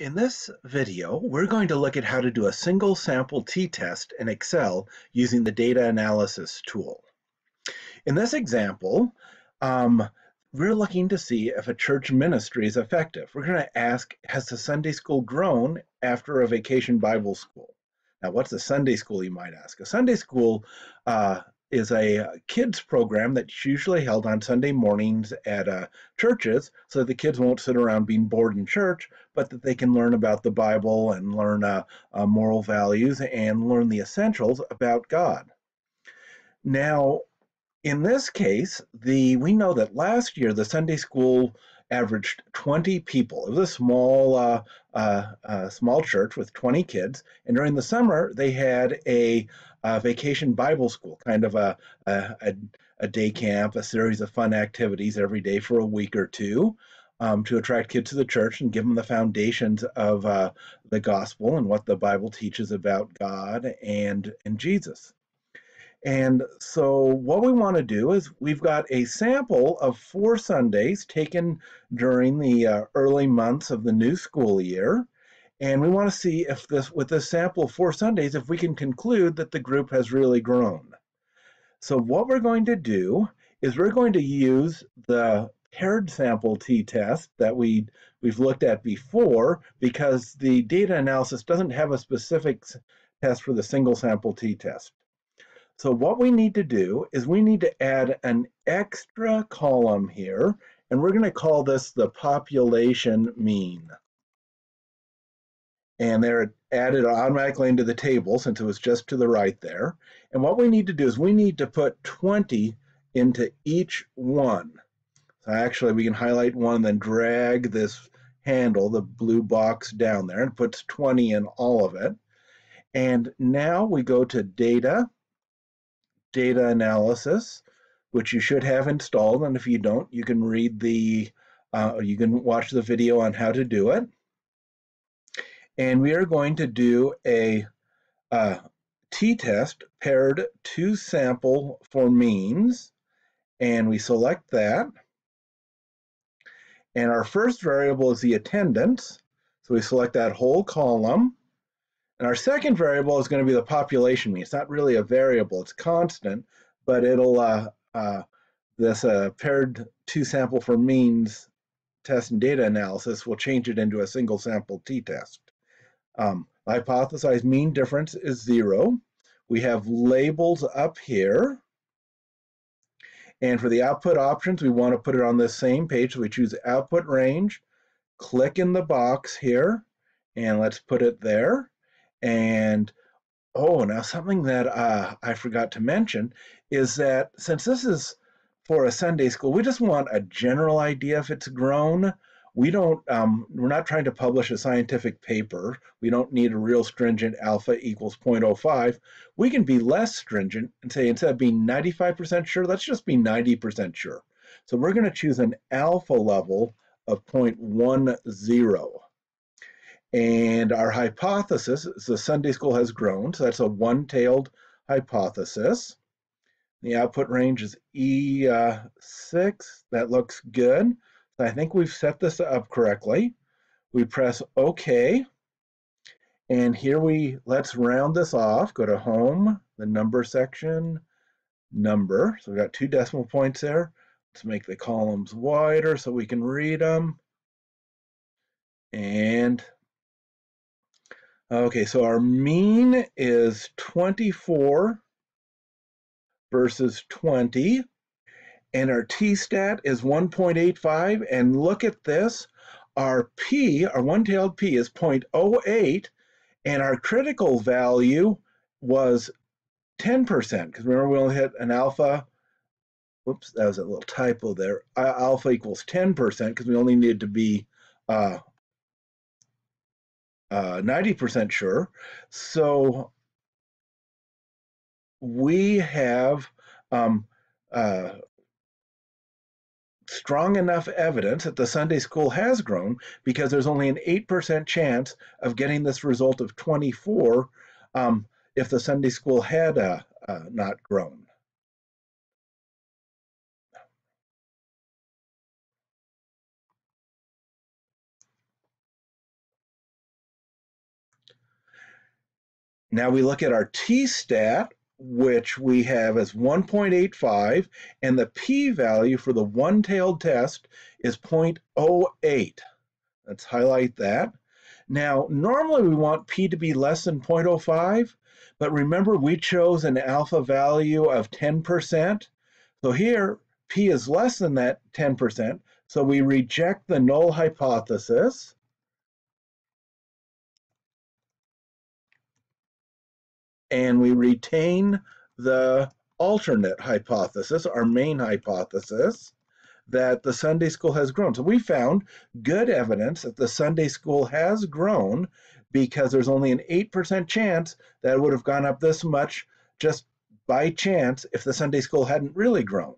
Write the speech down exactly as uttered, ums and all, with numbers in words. In this video, we're going to look at how to do a single sample t-test in Excel using the data analysis tool. In this example, um, we're looking to see if a church ministry is effective. We're going to ask, has the Sunday school grown after a vacation Bible school? Now, what's a Sunday school, you might ask? A Sunday school uh, is a kids program that's usually held on Sunday mornings at uh, churches so that the kids won't sit around being bored in church, but that they can learn about the Bible and learn uh, uh, moral values and learn the essentials about God. Now, in this case, the we know that last year the Sunday school averaged twenty people. It was a small, uh, uh, uh, small church with twenty kids, and during the summer they had a, a vacation Bible school, kind of a, a, a day camp, a series of fun activities every day for a week or two um, to attract kids to the church and give them the foundations of uh, the gospel and what the Bible teaches about God and, and Jesus. And so what we want to do is we've got a sample of four Sundays taken during the uh, early months of the new school year, and we want to see if this, with this sample of four Sundays, if we can conclude that the group has really grown. So what we're going to do is we're going to use the paired sample t-test that we, we've looked at before, because the data analysis doesn't have a specific test for the single sample t-test. So what we need to do is we need to add an extra column here, and we're going to call this the population mean. And they're added automatically into the table since it was just to the right there. And what we need to do is we need to put twenty into each one. So actually we can highlight one and then drag this handle, the blue box down there, and puts twenty in all of it. And now we go to data. Data analysis, which you should have installed, and if you don't, you can read the uh, you can watch the video on how to do it. And we are going to do a uh, t-test paired to sample for means, and we select that, and our first variable is the attendance, so we select that whole column. And our second variable is going to be the population mean. It's not really a variable, it's constant, but it'll, uh, uh, this uh, paired to sample for means test and data analysis will change it into a single sample t-test. Um, hypothesized mean difference is zero. We have labels up here. And for the output options, we want to put it on this same page. So we choose output range, click in the box here, and let's put it there. And oh, now something that uh, I forgot to mention is that since this is for a Sunday school, we just want a general idea if it's grown. We don't, um, we're not trying to publish a scientific paper. We don't need a real stringent alpha equals zero point zero five. We can be less stringent and say, instead of being ninety-five percent sure, let's just be ninety percent sure. So we're going to choose an alpha level of zero point one zero. And our hypothesis is the Sunday school has grown, so that's a one-tailed hypothesis. The output range is E six. That looks good. So I think we've set this up correctly. We press OK. And here we, let's round this off. Go to Home, the number section, number. So we've got two decimal points there. Let's make the columns wider so we can read them. And okay, so our mean is twenty-four versus twenty, and our t-stat is one point eight five, and look at this, our p, our one-tailed p is zero point zero eight, and our critical value was ten percent, because remember we only hit an alpha, whoops, that was a little typo there, alpha equals ten percent, because we only needed to be uh, Uh, ninety percent sure, so we have um, uh, strong enough evidence that the Sunday school has grown, because there's only an eight percent chance of getting this result of twenty-four um, if the Sunday school had uh, uh, not grown. Now we look at our t-stat, which we have as one point eight five, and the p-value for the one-tailed test is zero point zero eight. Let's highlight that. Now, normally we want p to be less than zero point zero five, but remember we chose an alpha value of ten percent. So here, p is less than that ten percent, so we reject the null hypothesis. And we retain the alternate hypothesis, our main hypothesis, that the Sunday school has grown. So we found good evidence that the Sunday school has grown because there's only an eight percent chance that it would have gone up this much just by chance if the Sunday school hadn't really grown.